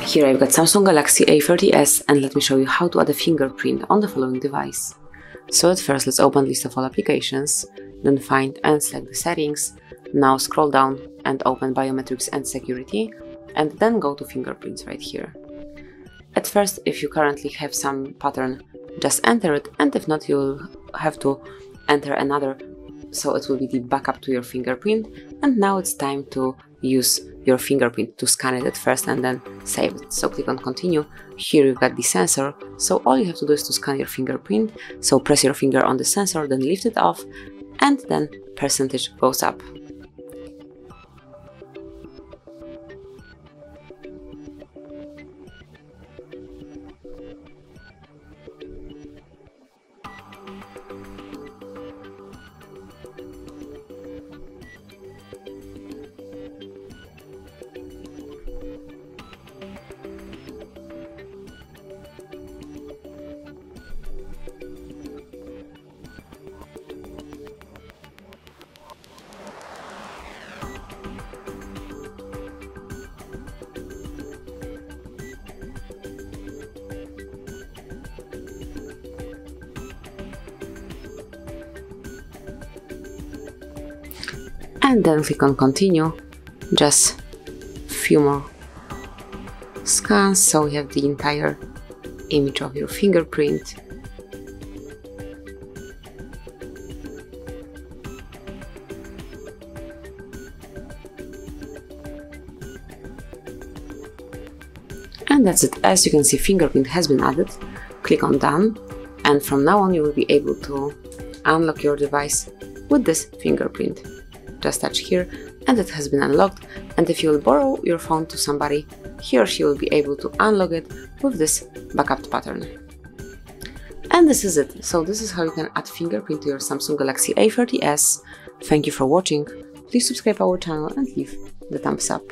Here I've got Samsung Galaxy A30s, and let me show you how to add a fingerprint on the following device. So at first let's open list of all applications, then find and select the settings, now scroll down and open biometrics and security, and then go to fingerprints right here. At first, if you currently have some pattern, just enter it, and if not, you'll have to enter another, so it will be the backup to your fingerprint. And now it's time to use your fingerprint to scan it at first and then save it. So click on continue. Here you've got the sensor, so all you have to do is to scan your fingerprint. So press your finger on the sensor, then lift it off, and then percentage goes up. And then click on continue, just few more scans, so we have the entire image of your fingerprint. And that's it. As you can see, fingerprint has been added. Click on done, and from now on you will be able to unlock your device with this fingerprint. Just touch here and it has been unlocked, and if you will borrow your phone to somebody, he or she will be able to unlock it with this backup pattern. And this is it. So this is how you can add fingerprint to your Samsung Galaxy A30s. Thank you for watching. Please subscribe our channel and leave the thumbs up.